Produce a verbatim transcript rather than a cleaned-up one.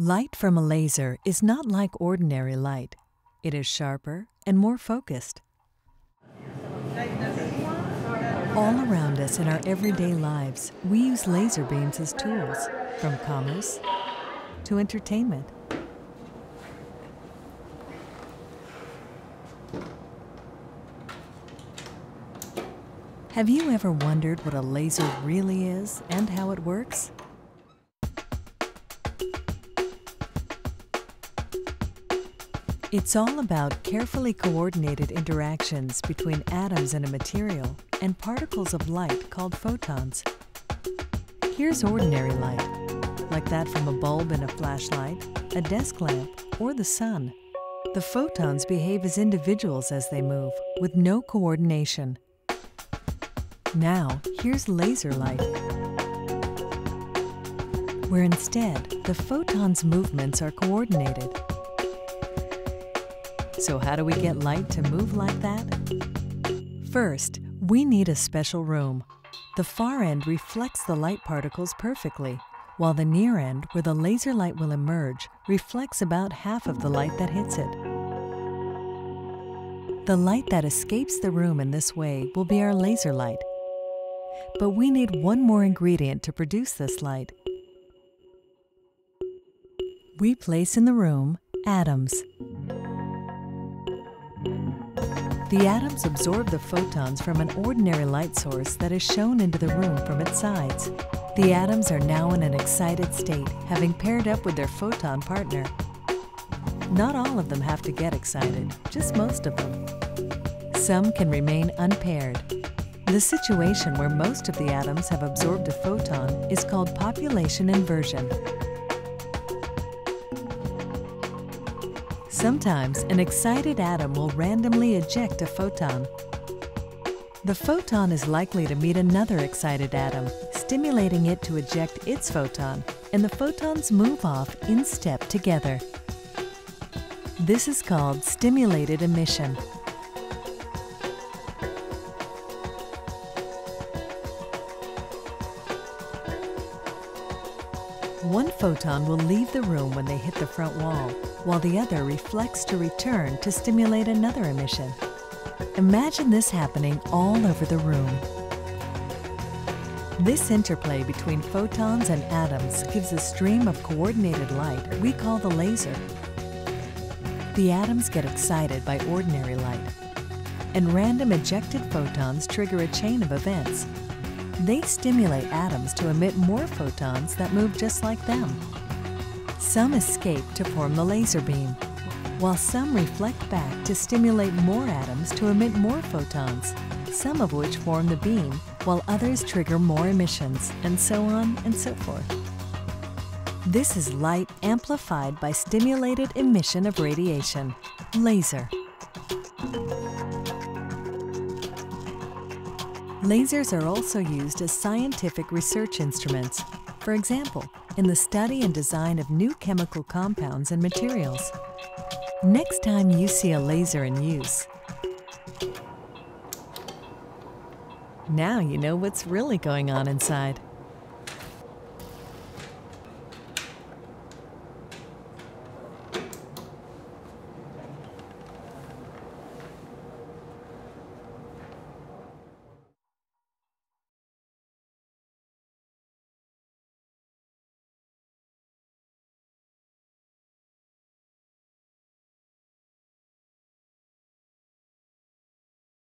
Light from a laser is not like ordinary light. It is sharper and more focused. All around us in our everyday lives, we use laser beams as tools, from commerce to entertainment. Have you ever wondered what a laser really is and how it works? It's all about carefully coordinated interactions between atoms in a material and particles of light called photons. Here's ordinary light, like that from a bulb in a flashlight, a desk lamp, or the sun. The photons behave as individuals as they move, with no coordination. Now, here's laser light, where instead, the photons' movements are coordinated. So how do we get light to move like that? First, we need a special room. The far end reflects the light particles perfectly, while the near end, where the laser light will emerge, reflects about half of the light that hits it. The light that escapes the room in this way will be our laser light. But we need one more ingredient to produce this light. We place in the room atoms. The atoms absorb the photons from an ordinary light source that is shown into the room from its sides. The atoms are now in an excited state, having paired up with their photon partner. Not all of them have to get excited, just most of them. Some can remain unpaired. The situation where most of the atoms have absorbed a photon is called population inversion. Sometimes, an excited atom will randomly eject a photon. The photon is likely to meet another excited atom, stimulating it to eject its photon, and the photons move off in step together. This is called stimulated emission. One photon will leave the room when they hit the front wall, while the other reflects to return to stimulate another emission. Imagine this happening all over the room. This interplay between photons and atoms gives a stream of coordinated light we call the laser. The atoms get excited by ordinary light, and random ejected photons trigger a chain of events. They stimulate atoms to emit more photons that move just like them. Some escape to form the laser beam, while some reflect back to stimulate more atoms to emit more photons, some of which form the beam, while others trigger more emissions, and so on and so forth. This is light amplified by stimulated emission of radiation, laser. Lasers are also used as scientific research instruments, for example, in the study and design of new chemical compounds and materials. Next time you see a laser in use, now you know what's really going on inside.